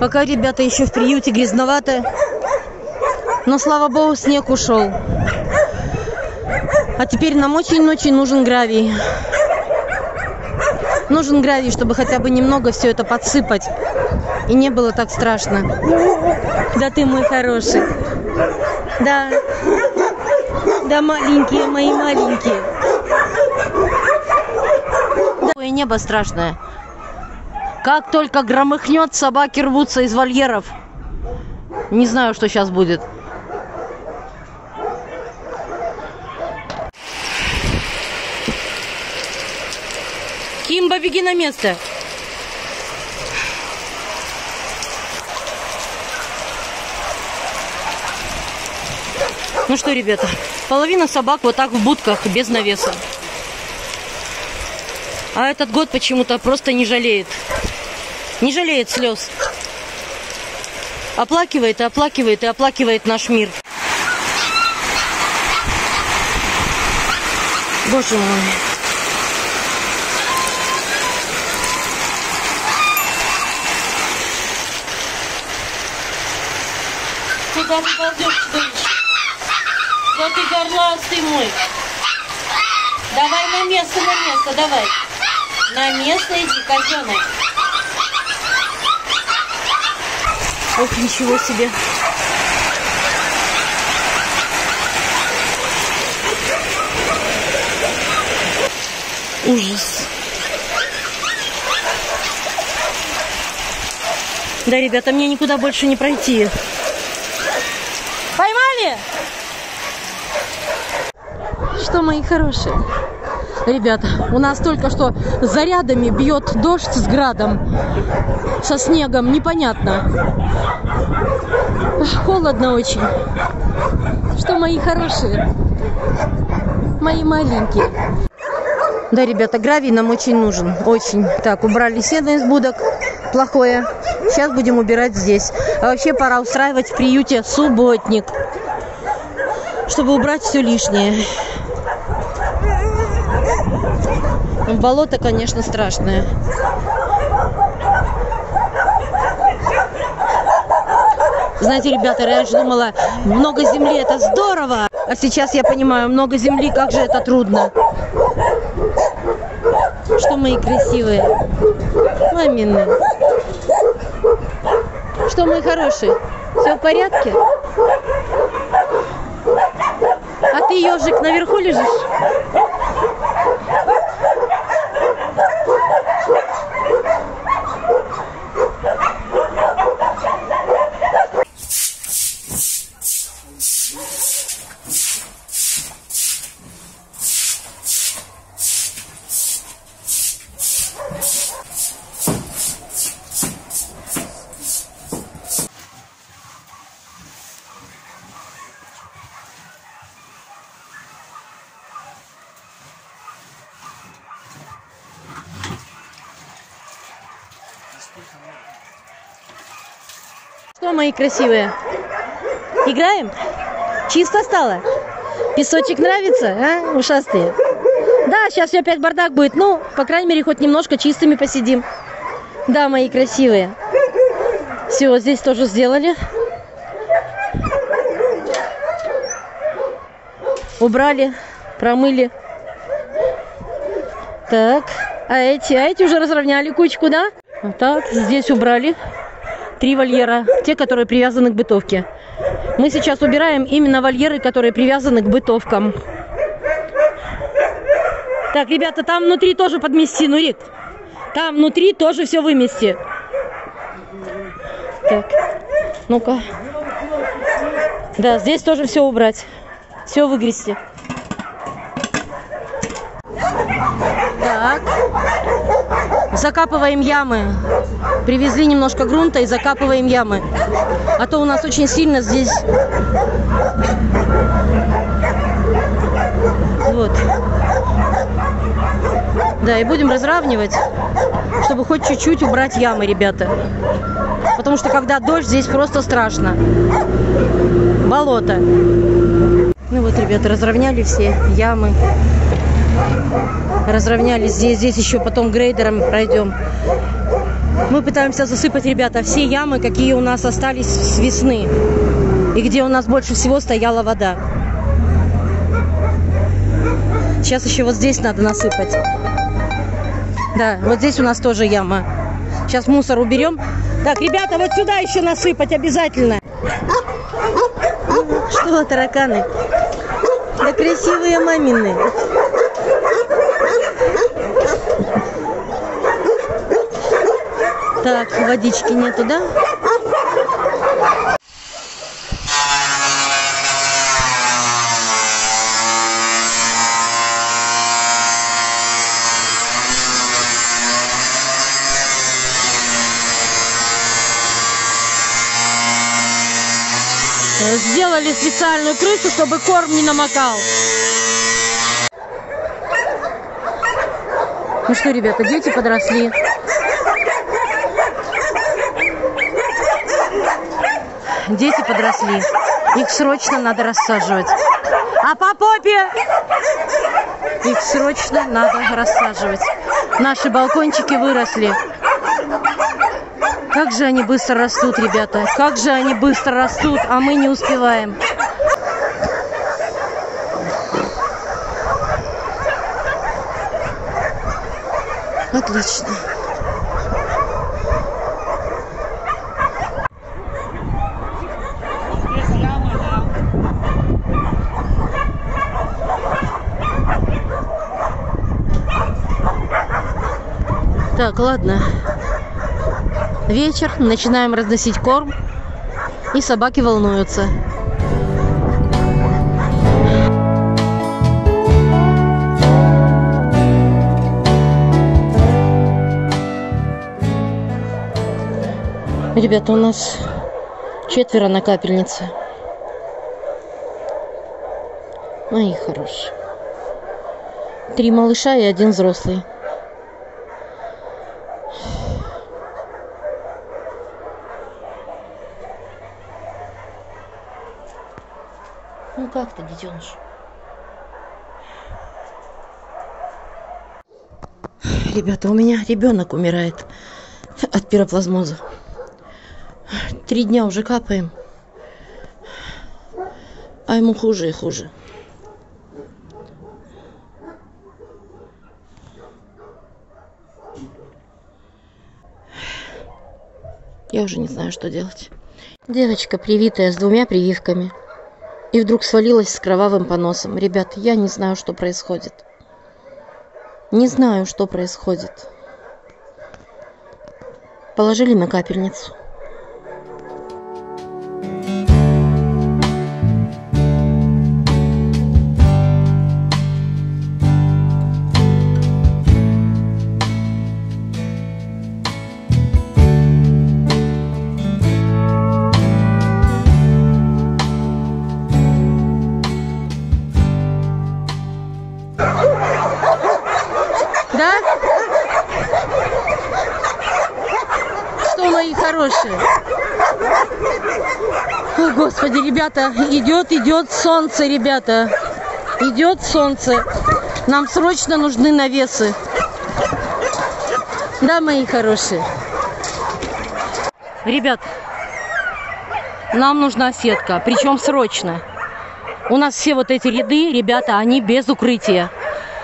Пока, ребята, еще в приюте грязновато, но, слава богу, снег ушел. А теперь нам очень-очень нужен гравий. Нужен гравий, чтобы хотя бы немного все это подсыпать. И не было так страшно. Да ты мой хороший. Да. Да, маленькие мои маленькие. Да. Небо страшное. Как только громыхнет, собаки рвутся из вольеров. Не знаю, что сейчас будет. Кимба, беги на место. Ну что, ребята, половина собак вот так в будках, без навеса. А этот год почему-то просто не жалеет. Не жалеет слез. Оплакивает и оплакивает и оплакивает наш мир. Боже мой. Куда ты ползешь, что ли? Да ты горластый мой. Давай на место, давай. На место иди, козёнок. Ох, ничего себе. Ужас. Да, ребята, мне никуда больше не пройти. Поймали? Что, мои хорошие? Ребята, у нас только что зарядами бьет дождь с градом, со снегом, непонятно. Холодно очень. Что, мои хорошие? Мои маленькие. Да, ребята, гравий нам очень нужен. Очень. Так, убрали сено из будок. Плохое. Сейчас будем убирать здесь. А вообще пора устраивать в приюте субботник, чтобы убрать все лишнее. Болото, конечно, страшное. Знаете, ребята, я же думала, много земли – это здорово. А сейчас я понимаю, много земли, как же это трудно. Что мои красивые. Мамины. Что, мои хорошие, все в порядке? А ты, ежик, наверху лежишь? Что, мои красивые, играем? Чисто стало? Песочек нравится, а? Ушастые. Да, сейчас опять бардак будет, ну, по крайней мере, хоть немножко чистыми посидим. Да, мои красивые. Все, здесь тоже сделали. Убрали, промыли. Так, а эти уже разровняли кучку, да? Вот так, здесь убрали. 3 вольера, те, которые привязаны к бытовке. Мы сейчас убираем именно вольеры, которые привязаны к бытовкам. Так, ребята, там внутри тоже подмести, Нурик. Там внутри тоже все вымести. Так, ну-ка. Да, здесь тоже все убрать. Все выгрести. Так. Закапываем ямы. Привезли немножко грунта и закапываем ямы. А то у нас очень сильно здесь... Вот. Да, и будем разравнивать, чтобы хоть чуть-чуть убрать ямы, ребята. Потому что когда дождь, здесь просто страшно. Болото. Ну вот, ребята, разровняли все ямы. Разровняли здесь еще потом грейдером пройдем. Мы пытаемся засыпать, ребята, все ямы, какие у нас остались с весны. И где у нас больше всего стояла вода. Сейчас еще вот здесь надо насыпать. Да, вот здесь у нас тоже яма. Сейчас мусор уберем. Так, ребята, вот сюда еще насыпать обязательно. Что, тараканы? Да красивые мамины. Так, водички нету, да? Сделали специальную крышу, чтобы корм не намокал. Ну что, ребята, дети подросли. Дети подросли. Их срочно надо рассаживать. А по попе! Их срочно надо рассаживать. Наши балкончики выросли. Как же они быстро растут, ребята. Как же они быстро растут, а мы не успеваем. Отлично. Так, ладно. Вечер, начинаем разносить корм, и собаки волнуются. Ребята, у нас 4 на капельнице. Мои хорошие. 3 малыша и 1 взрослый. Ну как ты, детеныш? Ребята, у меня ребенок умирает от пироплазмоза. 3 дня уже капаем, а ему хуже и хуже. Я уже не знаю, что делать. Девочка, привитая с 2 прививками. И вдруг свалилась с кровавым поносом. Ребят, я не знаю, что происходит. Не знаю, что происходит. Положили на капельницу. Да? Что, мои хорошие? О, Господи, ребята, идет солнце, ребята. Идет солнце. Нам срочно нужны навесы. Да, мои хорошие? Ребят, нам нужна сетка, причем срочно. У нас все вот эти ряды, ребята, они без укрытия.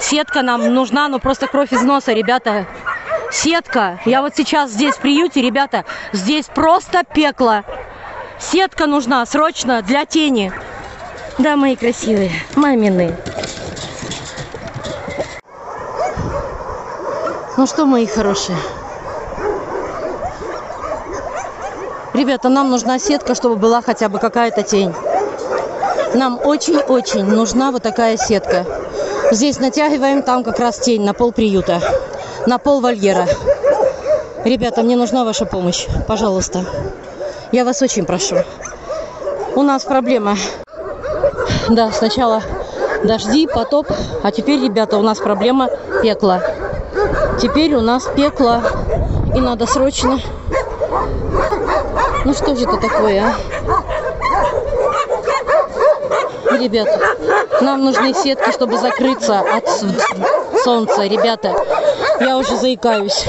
Сетка нам нужна, ну просто кровь из носа, ребята. Сетка. Я вот сейчас здесь в приюте, ребята, здесь просто пекло. Сетка нужна срочно для тени. Да, мои красивые, мамины. Ну что, мои хорошие? Ребята, нам нужна сетка, чтобы была хотя бы какая-то тень. Нам очень-очень нужна вот такая сетка. Здесь натягиваем, там как раз тень на пол приюта, на пол вольера. Ребята, мне нужна ваша помощь, пожалуйста. Я вас очень прошу. У нас проблема. Да, сначала дожди, потоп, а теперь, ребята, у нас проблема пекла. Теперь у нас пекло, и надо срочно... Ну что же это такое, а? Ребята... Нам нужны сетки, чтобы закрыться от солнца, ребята. Я уже заикаюсь.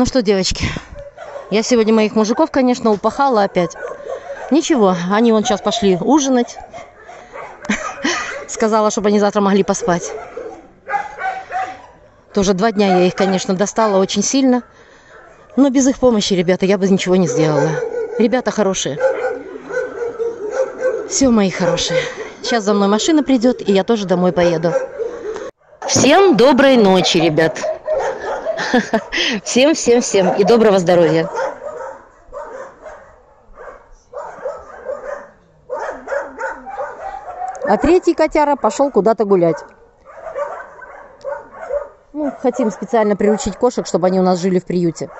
Ну что, девочки, я сегодня моих мужиков, конечно, упахала опять. Ничего, они вон сейчас пошли ужинать. Сказала, чтобы они завтра могли поспать. Тоже 2 дня я их, конечно, достала очень сильно. Но без их помощи, ребята, я бы ничего не сделала. Ребята хорошие. Все, мои хорошие. Сейчас за мной машина придет, и я тоже домой поеду. Всем доброй ночи, ребят. Всем. И доброго здоровья. А 3-й котяра пошел куда-то гулять. Ну, хотим специально приучить кошек, чтобы они у нас жили в приюте.